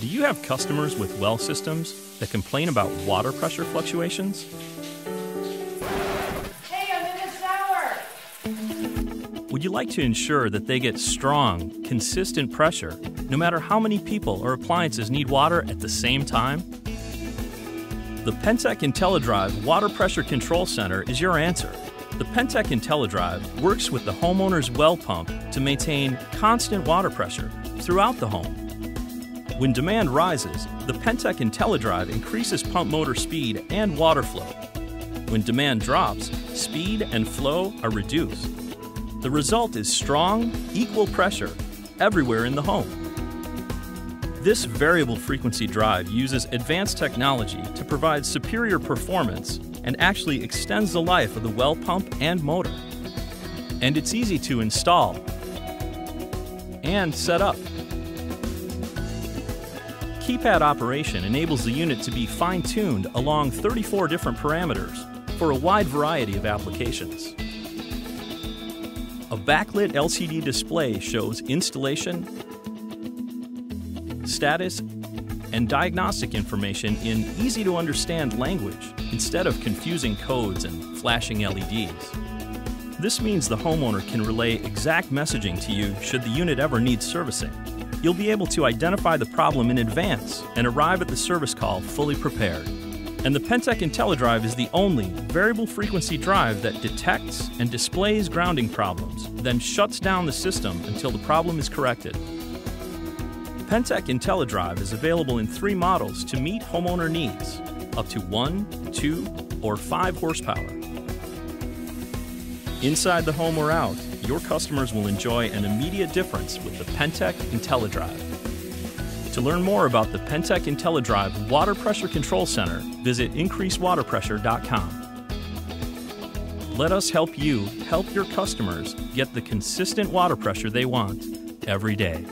Do you have customers with well systems that complain about water pressure fluctuations? Hey, I'm in the shower! Would you like to ensure that they get strong, consistent pressure, no matter how many people or appliances need water at the same time? The Pentek Intellidrive Water Pressure Control Center is your answer. The Pentek Intellidrive works with the homeowner's well pump to maintain constant water pressure throughout the home. When demand rises, the Pentek Intellidrive increases pump motor speed and water flow. When demand drops, speed and flow are reduced. The result is strong, equal pressure everywhere in the home. This variable frequency drive uses advanced technology to provide superior performance and actually extends the life of the well pump and motor. And it's easy to install and set up. Keypad operation enables the unit to be fine-tuned along 34 different parameters for a wide variety of applications. A backlit LCD display shows installation, status, and diagnostic information in easy-to-understand language instead of confusing codes and flashing LEDs. This means the homeowner can relay exact messaging to you should the unit ever need servicing. You'll be able to identify the problem in advance and arrive at the service call fully prepared. And the Pentek Intellidrive is the only variable frequency drive that detects and displays grounding problems, then shuts down the system until the problem is corrected. Pentek Intellidrive is available in 3 models to meet homeowner needs, up to 1, 2, or 5 horsepower. Inside the home or out, your customers will enjoy an immediate difference with the Pentek Intellidrive. To learn more about the Pentek Intellidrive Water Pressure Control Center, visit IncreaseWaterPressure.com. Let us help you help your customers get the consistent water pressure they want every day.